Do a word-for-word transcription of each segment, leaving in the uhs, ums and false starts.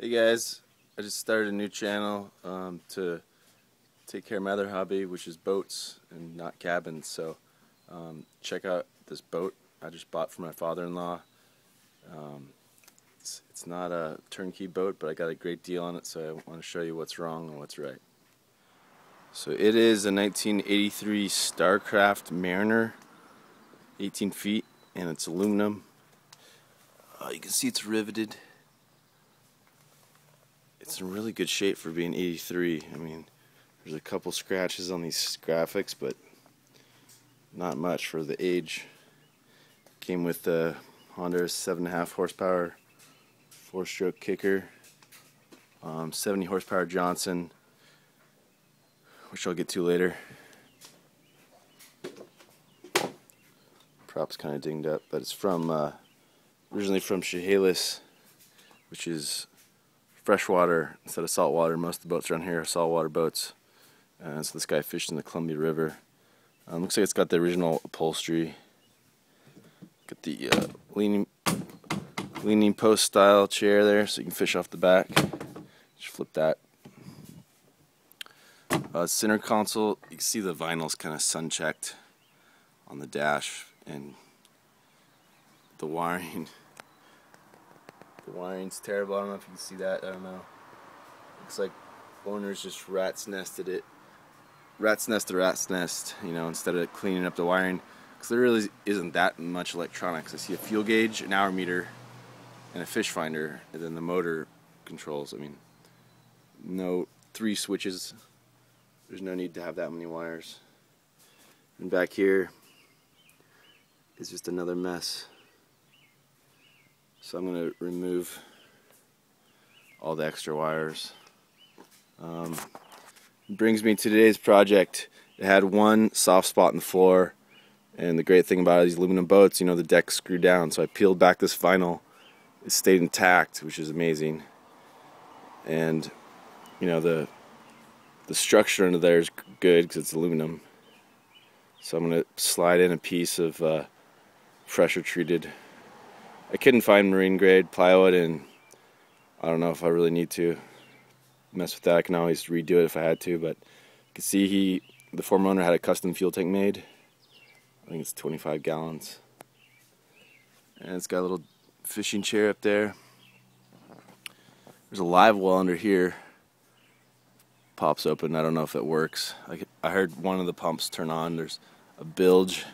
Hey guys, I just started a new channel um, to take care of my other hobby, which is boats and not cabins. So um, check out this boat I just bought for my father-in-law. Um, it's, it's not a turnkey boat, but I got a great deal on it, so I want to show you what's wrong and what's right. So it is a nineteen eighty-three Starcraft Mariner, eighteen feet, and it's aluminum. Oh, you can see it's riveted. It's in really good shape for being eighty-three. I mean, there's a couple scratches on these graphics, but not much for the age. Came with the Honda seven point five horsepower four-stroke kicker, um, seventy horsepower Johnson, which I'll get to later. Prop's kind of dinged up, but it's from uh, originally from Chehalis, which is freshwater instead of saltwater. Most of the boats around here are saltwater boats. Uh, so this guy fished in the Columbia River. Um, looks like it's got the original upholstery. Got the uh, leaning leaning post style chair there, so you can fish off the back. Just flip that. Uh, center console. You can see the vinyl's kind of sun checked on the dash and the wiring. The wiring's terrible. I don't know if you can see that. I don't know. Looks like owners just rat's nested it. Rat's nest to rat's nest, you know, instead of cleaning up the wiring. Because there really isn't that much electronics. I see a fuel gauge, an hour meter, and a fish finder, and then the motor controls. I mean, no, three switches. There's no need to have that many wires. And back here is just another mess. So I'm going to remove all the extra wires. Um, brings me to today's project. It had one soft spot in the floor, and the great thing about these aluminum boats, you know, the deck's screwed down. So I peeled back this vinyl. It stayed intact, which is amazing. And you know, the the structure under there is good because it's aluminum. So I'm going to slide in a piece of uh, pressure treated. I couldn't find marine grade plywood, and I don't know if I really need to mess with that. I can always redo it if I had to, but you can see he, the former owner, had a custom fuel tank made. I think it's twenty-five gallons. And it's got a little fishing chair up there. There's a live well under here. Pops open. I don't know if it works. I, I heard one of the pumps turn on. There's a bilge.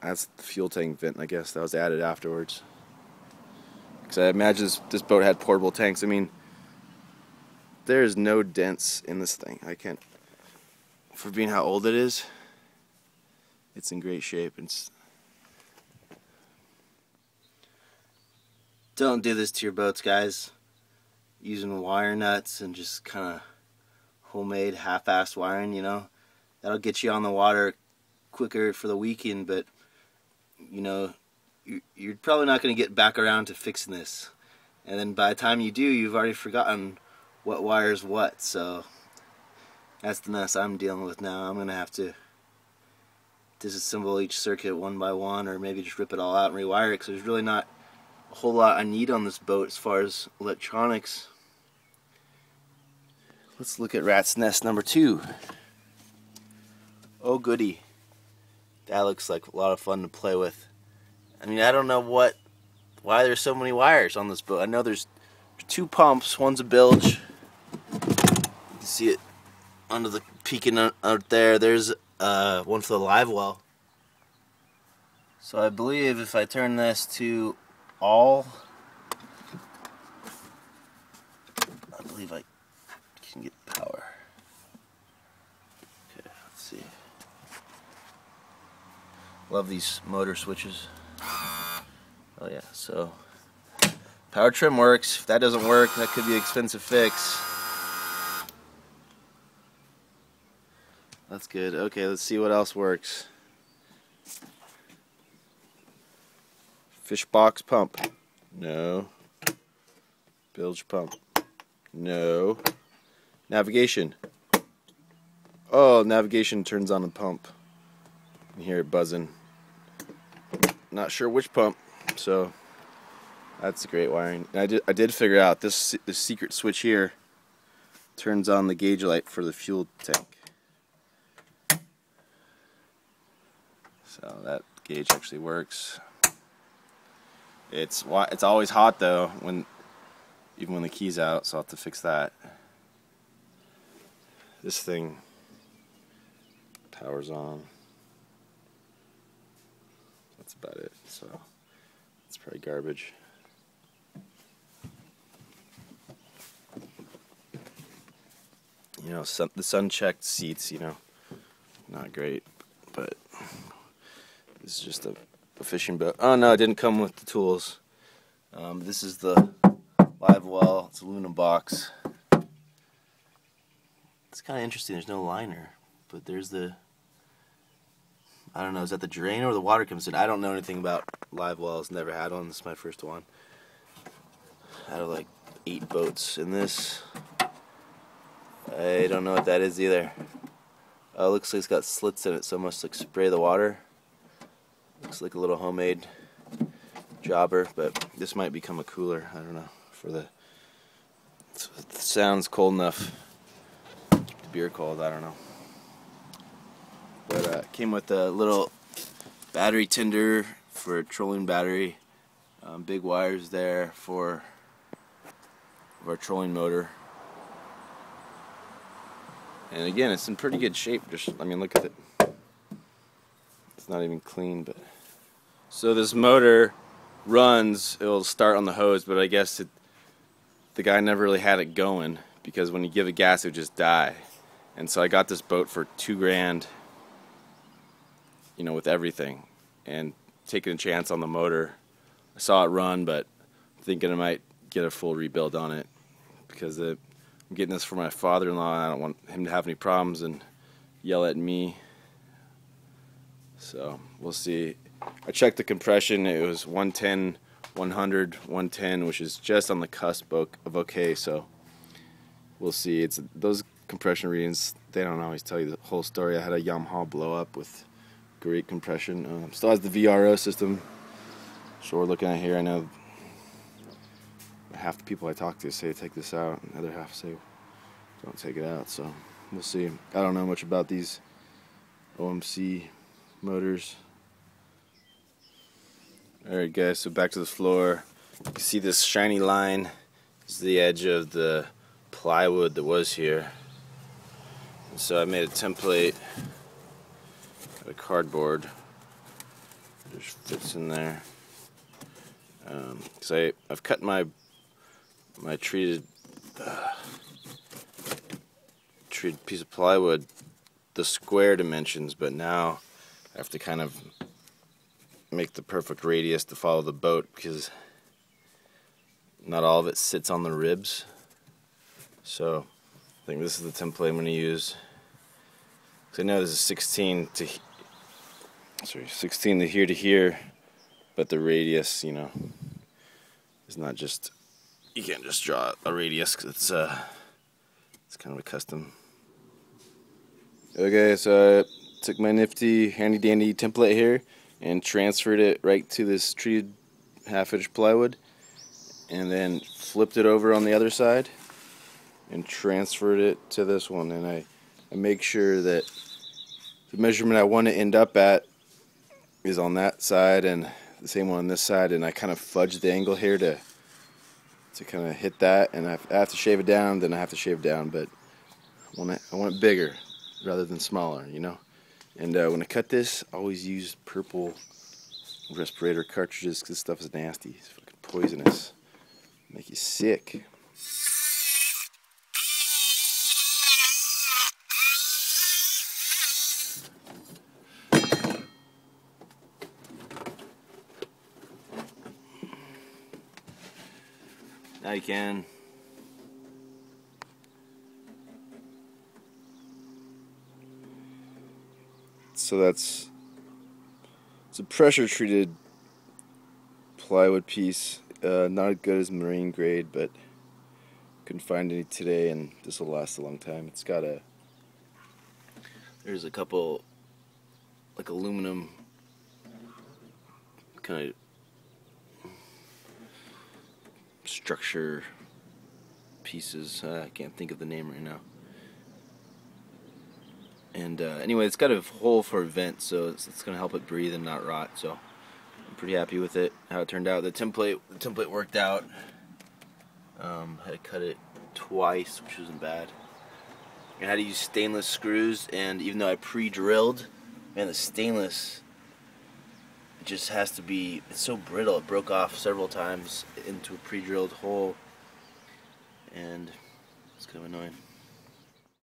That's the fuel tank vent, I guess. That was added afterwards. Because I imagine this, this boat had portable tanks. I mean, there is no dents in this thing. I can't... For being how old it is, it's in great shape. It's, don't do this to your boats, guys. Using wire nuts and just kind of homemade half-assed wiring, you know? That'll get you on the water quicker for the weekend, but... you know, you're probably not going to get back around to fixing this. And then by the time you do, you've already forgotten what wires what. So that's the mess I'm dealing with now. I'm going to have to disassemble each circuit one by one, or maybe just rip it all out and rewire it, because there's really not a whole lot I need on this boat as far as electronics. Let's look at rat's nest number two. Oh, goody. That looks like a lot of fun to play with. I mean, I don't know what, why there's so many wires on this boat. I know there's two pumps. One's a bilge. You can see it under the peeking out there. There's uh, one for the live well. So I believe if I turn this to all, I believe I can get power. Okay, let's see. Love these motor switches. Oh yeah, so power trim works. If that doesn't work, that could be an expensive fix. That's good. Okay, let's see what else works. Fish box pump. No. Bilge pump. No. Navigation. Oh, navigation turns on the pump. You can hear it buzzing. Not sure which pump, so That's great wiring. And I did I did figure out this this secret switch here turns on the gauge light for the fuel tank. So that gauge actually works. It's it's always hot though, when even when the key's out, so I'll have to fix that. This thing powers on. That's about it. So it's probably garbage. You know, sun, the sun-checked seats, you know, not great, but this is just a, a fishing boat. Oh no, it didn't come with the tools. Um, this is the live well. It's an aluminum box. It's kind of interesting. There's no liner, but there's the, I don't know, is that the drain or the water comes in? I don't know anything about live wells. Never had one. This is my first one. Out of like eight boats in this. I don't know what that is either. Oh, looks like it's got slits in it, so it must like spray the water. Looks like a little homemade jobber, but this might become a cooler. I don't know. For the it's, it sounds cold enough. Keep the beer cold. I don't know. But uh, it came with a little battery tender for a trolling battery. Um, big wires there for our trolling motor. And again, it's in pretty good shape. Just, I mean, look at it. It's not even clean, but so this motor runs. It'll start on the hose, but I guess it, the guy never really had it going because when you give it gas, it would just die. And so I got this boat for two grand, you know, with everything, and taking a chance on the motor. I saw it run, but thinking I might get a full rebuild on it because it. I'm getting this for my father-in-law, and I don't want him to have any problems and yell at me. So we'll see. I checked the compression. It was one ten, one hundred, one ten, which is just on the cusp of okay. So we'll see. It's those compression readings, they don't always tell you the whole story. I had a Yamaha blow up with great compression. Um, still has the V R O system. So we're looking at here. I know half the people I talk to say take this out, and the other half say don't take it out, so we'll see. I don't know much about these O M C motors. Alright guys, so back to the floor. You can see this shiny line is the edge of the plywood that was here. And so I made a template out of cardboard. It just fits in there. Um, cause I, I've cut my my treated uh, treated piece of plywood the square dimensions, but now I have to kind of make the perfect radius to follow the boat because not all of it sits on the ribs. So I think this is the template I'm going to use. Cause I know this is sixteen to sorry sixteen to here to here, but the radius, you know, is not just. You can't just draw a radius because it's uh, it's kind of a custom. Okay, so I took my nifty, handy dandy template here and transferred it right to this treated half-inch plywood, and then flipped it over on the other side and transferred it to this one. And I, I make sure that the measurement I want to end up at is on that side and the same one on this side, and I kind of fudge the angle here to. to kind of hit that, and I have to shave it down, then I have to shave down, but I want it, I want it bigger rather than smaller, you know. And uh, when I cut this, I always use purple respirator cartridges because this stuff is nasty. It's fucking poisonous. Make you sick. I can. So that's it's a pressure treated plywood piece, uh, not as good as marine grade, but couldn't find any today, and this will last a long time. It's got a there's a couple like aluminum kind of structure pieces. Uh, I can't think of the name right now. And uh, anyway, it's got a hole for a vent, so it's, it's going to help it breathe and not rot. So I'm pretty happy with it, how it turned out. The template, the template worked out. Um, had to cut it twice, which wasn't bad. I had to use stainless screws, and even though I pre-drilled, man, the stainless just has to be, it's so brittle. It broke off several times into a pre-drilled hole, and it's kind of annoying.